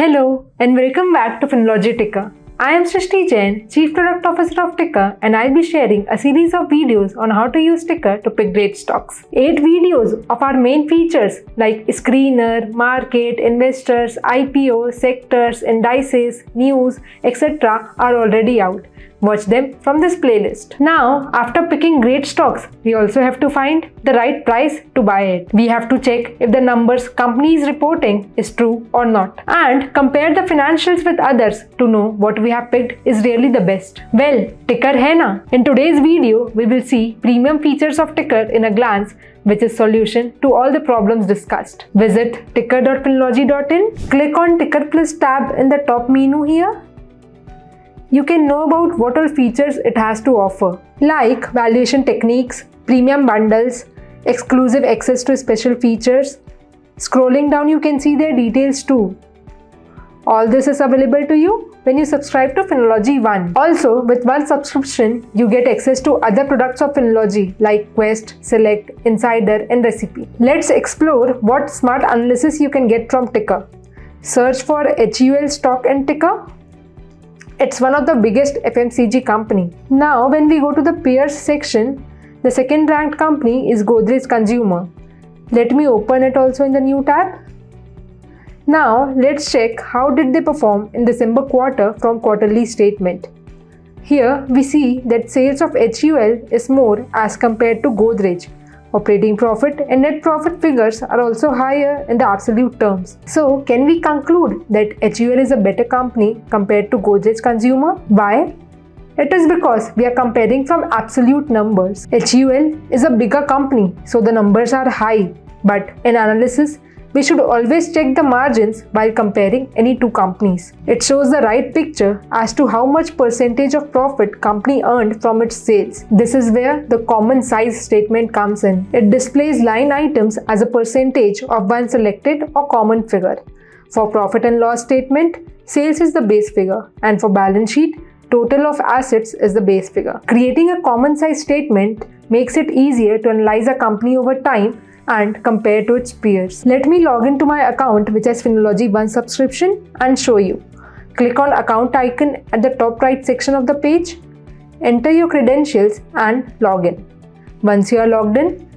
Hello and welcome back to Finology Ticker. I am Srishti Jain, Chief Product Officer of Ticker, and I'll be sharing a series of videos on how to use Ticker to pick great stocks. 8 videos of our main features like screener, market, investors, IPO, sectors, indices, news, etc. are already out. Watch them from this playlist. Now, after picking great stocks, we also have to find the right price to buy it. We have to check if the numbers company is reporting is true or not, and compare the financials with others to know what we have picked is really the best. Well, Ticker hai na? In today's video, we will see premium features of Ticker in a glance, which is solution to all the problems discussed. Visit ticker.finology.in, click on Tickerplus tab in the top menu here. You can know about what all features it has to offer, like valuation techniques, premium bundles, exclusive access to special features. Scrolling down, you can see their details too. All this is available to you when you subscribe to Finology One. Also, with one subscription, you get access to other products of Finology like Quest, Select, Insider, and Recipe. Let's explore what smart analysis you can get from Ticker. Search for HUL stock and Ticker. It's one of the biggest FMCG company. Now when we go to the peers section, the second ranked company is Godrej Consumer. Let me open it also in the new tab. Now let's check how did they perform in December quarter from quarterly statement. Here we see that sales of HUL is more as compared to Godrej. Operating profit and net profit figures are also higher in the absolute terms. So, can we conclude that HUL is a better company compared to Godrej Consumer? Why? It is because we are comparing from absolute numbers. HUL is a bigger company, so the numbers are high. But in analysis, we should always check the margins while comparing any two companies. It shows the right picture as to how much percentage of profit company earned from its sales. This is where the common size statement comes in. It displays line items as a percentage of one selected or common figure. For profit and loss statement, sales is the base figure, and for balance sheet, total of assets is the base figure. Creating a common size statement makes it easier to analyze a company over time and compare to its peers. Let me log into my account, which has Finology One subscription, and show you. Click on account icon at the top right section of the page. Enter your credentials and log in. Once you are logged in,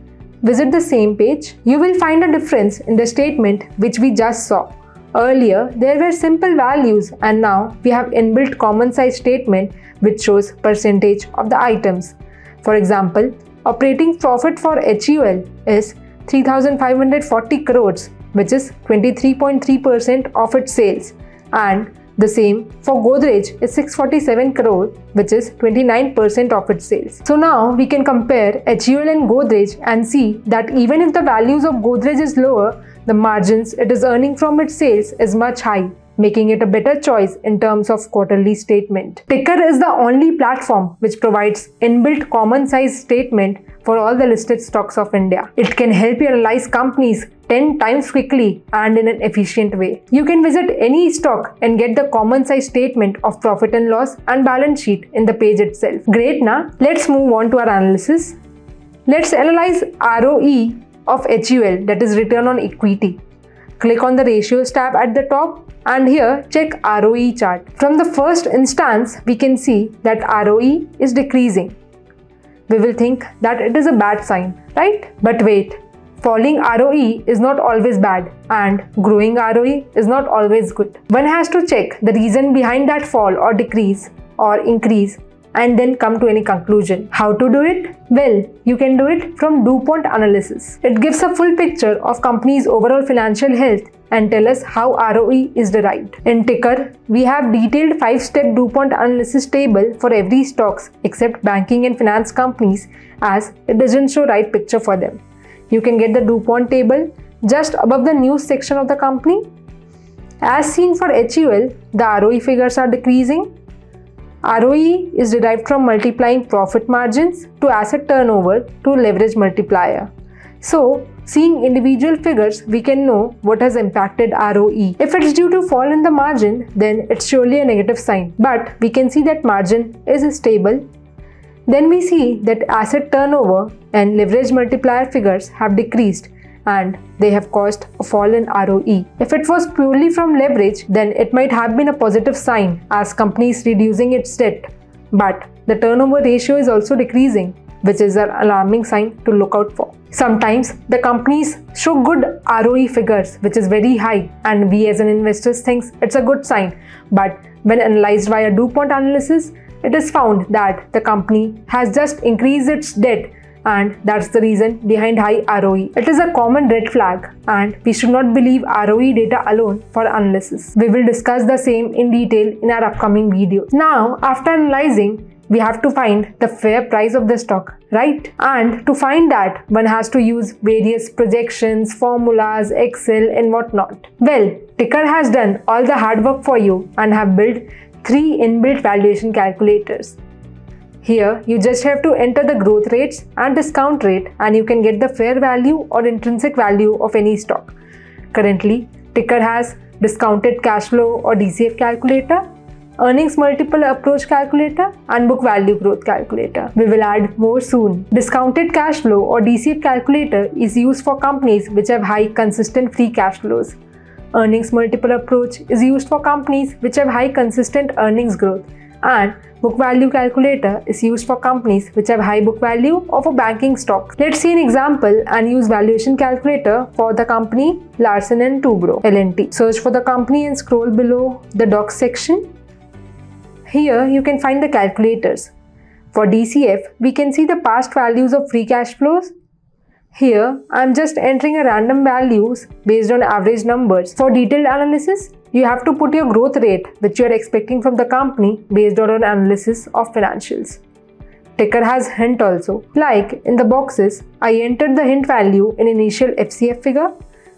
visit the same page. You will find a difference in the statement which we just saw. Earlier, there were simple values, and now we have inbuilt common size statement which shows percentage of the items. For example, operating profit for HUL is 3,540 crores, which is 23.3% of its sales, and the same for Godrej is 647 crore, which is 29% of its sales. So now we can compare HUL and Godrej and see that even if the values of Godrej is lower, the margins it is earning from its sales is much high, making it a better choice in terms of quarterly statement. Ticker is the only platform which provides inbuilt common size statement for all the listed stocks of India. It can help you analyze companies 10 times quickly and in an efficient way. You can visit any stock and get the common size statement of profit and loss and balance sheet in the page itself. Great, na? Let's move on to our analysis. Let's analyze ROE of HUL, that is return on equity. Click on the ratios tab at the top, and here check ROE chart. From the first instance, we can see that ROE is decreasing. We will think that it is a bad sign, right? But wait, falling ROE is not always bad, and growing ROE is not always good. One has to check the reason behind that fall or decrease or increase and then come to any conclusion. How to do it? Well, you can do it from DuPont analysis. It gives a full picture of company's overall financial health and tell us how ROE is derived. In Ticker, we have detailed 5-step DuPont analysis table for every stocks except banking and finance companies, as it doesn't show right picture for them. You can get the DuPont table just above the news section of the company. As seen for HUL, the ROE figures are decreasing. ROE is derived from multiplying profit margins to asset turnover to leverage multiplier. So, seeing individual figures, we can know what has impacted ROE. If it's due to fall in the margin, then it's surely a negative sign. But we can see that margin is stable. Then we see that asset turnover and leverage multiplier figures have decreased, and they have caused a fall in ROE. If it was purely from leverage, then it might have been a positive sign as companies reducing its debt. But the turnover ratio is also decreasing, which is an alarming sign to look out for. Sometimes the companies show good ROE figures, which is very high, and we as an investor think it's a good sign. But when analyzed via DuPont analysis, it is found that the company has just increased its debt, and that's the reason behind high ROE. It is a common red flag, and we should not believe ROE data alone for analysis. We will discuss the same in detail in our upcoming videos. Now, after analyzing, we have to find the fair price of the stock, right? And to find that, one has to use various projections, formulas, Excel and whatnot. Well, Ticker has done all the hard work for you and have built 3 inbuilt valuation calculators. Here, you just have to enter the growth rates and discount rate, and you can get the fair value or intrinsic value of any stock. Currently, Ticker has discounted cash flow or DCF calculator, earnings multiple approach calculator, and book value growth calculator. We will add more soon. Discounted cash flow or DCF calculator is used for companies which have high consistent free cash flows. Earnings multiple approach is used for companies which have high consistent earnings growth. And book value calculator is used for companies which have high book value of a banking stock. Let's see an example and use valuation calculator for the company Larsen & Toubro (L&T). Search for the company and scroll below the docs section. Here you can find the calculators. For DCF, we can see the past values of free cash flows. Here I am just entering a random values based on average numbers. For detailed analysis, you have to put your growth rate which you are expecting from the company based on an analysis of financials. Ticker has hint also. Like in the boxes, I entered the hint value in initial FCF figure.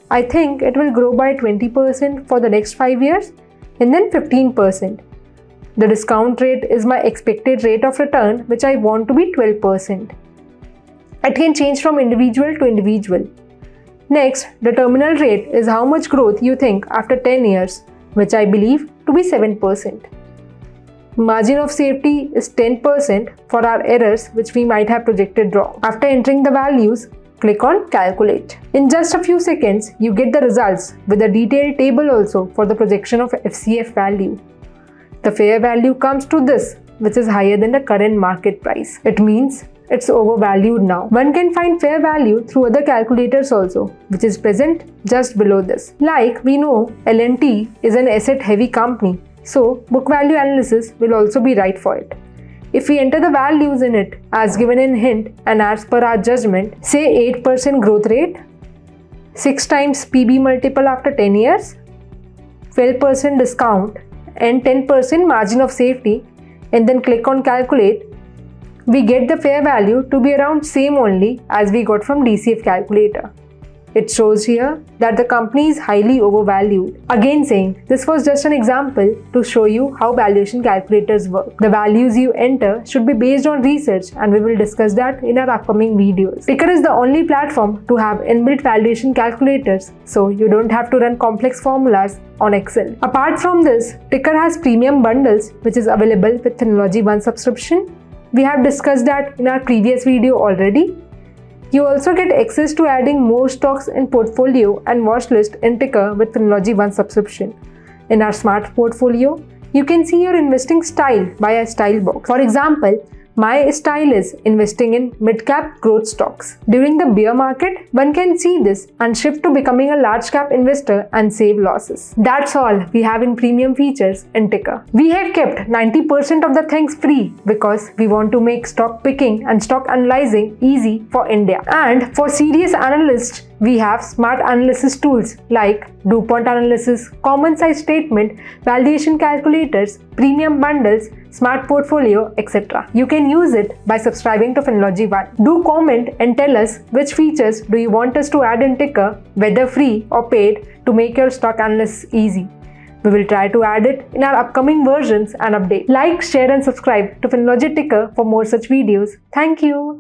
I think it will grow by 20% for the next 5 years and then 15%. The discount rate is my expected rate of return, which I want to be 12%. It can change from individual to individual. Next, the terminal rate is how much growth you think after 10 years, which I believe to be 7%. Margin of safety is 10% for our errors which we might have projected wrong. After entering the values, click on calculate. In just a few seconds, you get the results with a detailed table also for the projection of FCF value. The fair value comes to this, which is higher than the current market price. It means it's overvalued now. One can find fair value through other calculators also, which is present just below this. Like we know L&T is an asset heavy company, so book value analysis will also be right for it. If we enter the values in it as given in hint and as per our judgment, say 8% growth rate, 6 times PB multiple after 10 years, 12% discount and 10% margin of safety, and then click on calculate, we get the fair value to be around same only as we got from DCF calculator. It shows here that the company is highly overvalued. Again saying, this was just an example to show you how valuation calculators work. The values you enter should be based on research, and we will discuss that in our upcoming videos. Ticker is the only platform to have inbuilt valuation calculators, so you don't have to run complex formulas on Excel. Apart from this, Ticker has premium bundles which is available with Finology One subscription. We have discussed that in our previous video already. You also get access to adding more stocks in portfolio and watchlist in Ticker with Finology One subscription. In our smart portfolio, you can see your investing style by a style box. For example, my style is investing in mid-cap growth stocks. During the bear market, one can see this and shift to becoming a large-cap investor and save losses. That's all we have in premium features in Ticker. We have kept 90% of the things free because we want to make stock picking and stock analyzing easy for India. And for serious analysts, we have smart analysis tools like DuPont analysis, common size statement, valuation calculators, premium bundles, smart portfolio, etc. You can use it by subscribing to Finology One. Do comment and tell us which features do you want us to add in Ticker, whether free or paid, to make your stock analysis easy. We will try to add it in our upcoming versions and update. Like, share and subscribe to Finology Ticker for more such videos. Thank you.